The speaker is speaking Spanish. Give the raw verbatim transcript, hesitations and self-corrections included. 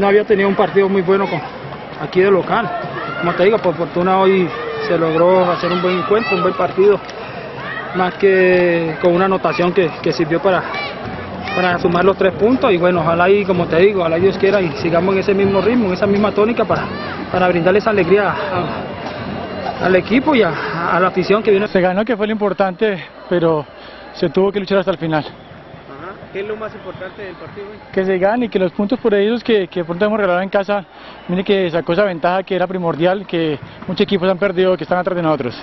No había tenido un partido muy bueno con, aquí de local, como te digo, por fortuna hoy se logró hacer un buen encuentro, un buen partido, más que con una anotación que, que sirvió para, para sumar los tres puntos y bueno, ojalá y como te digo, ojalá Dios quiera y sigamos en ese mismo ritmo, en esa misma tónica para, para brindarle esa alegría a, a, al equipo y a, a la afición que viene. Se ganó, que fue lo importante, pero se tuvo que luchar hasta el final. ¿Qué es lo más importante del partido? Que se gane y que los puntos por ellos que, que pronto hemos regalado en casa, mire que sacó esa ventaja que era primordial, que muchos equipos han perdido, que están atrás de nosotros.